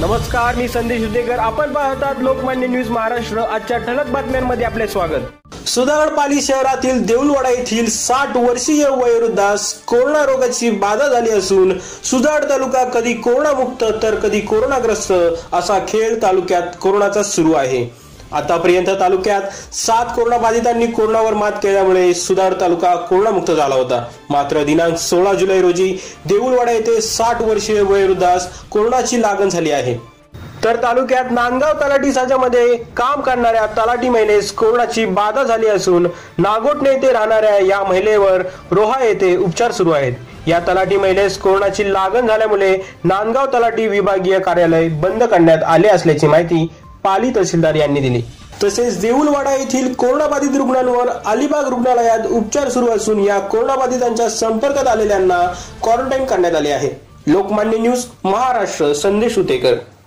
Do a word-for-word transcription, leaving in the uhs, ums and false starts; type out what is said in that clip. नमस्कार, मी संदेश शिंदेकर. आपण पाहतात लोकमान्य न्यूज महाराष्ट्र. आजच्या ठळक बातम्यांमध्ये आपले स्वागत. सुधागड पाली शहरातील देऊळवाडा येथील साठ वर्षीय वयोवृद्धास कोरोना रोगाची बाधा झाली असून सुधागड तालुका कधी कोरोनामुक्त तर कधी कोरोनाग्रस्त असा खेळ तालुक्यात कोरोनाचा सुरू आहे. आतापर्यंत तालुक्यात सात कोरोनाबाधितांनी कोरोनावर मात केल्यामुळे सुधागड तालुका कोरोनामुक्त झाला होता. मात्र दिनांक सोळा जुलै रोजी देऊळवाडा येथे साठ वर्षीय वयोवृद्धास कोरोनाची लागण झाली आहे. तर तालुक्यात नांदगाव तलाठी साजामध्ये काम करणाऱ्या तलाठी महिलेस कोरोनाची बाधा झाली असून नागोठणे येथे राहणाऱ्या या महिलेवर रोहा येथे उपचार सुरू आहेत. या तलाठी महिलेस कोरोनाची लागण झाल्यामुळे नांदगाव तलाठी विभागीय कार्यालय बंद करण्यात आले असल्याची माहिती पाली तहसीलदार यांनी दिली. तसेच देऊळवाडा येथील कोरोनाबाधित रुग्णांवर अलीबाग रुग्णालयात उपचार सुरू असून या कोरोनाबाधितांच्या संपर्कात आलेल्यांना क्वारंटाईन करण्यात आले आहे. लोकमान्य न्यूज महाराष्ट्र, संदेश शिंदेकर.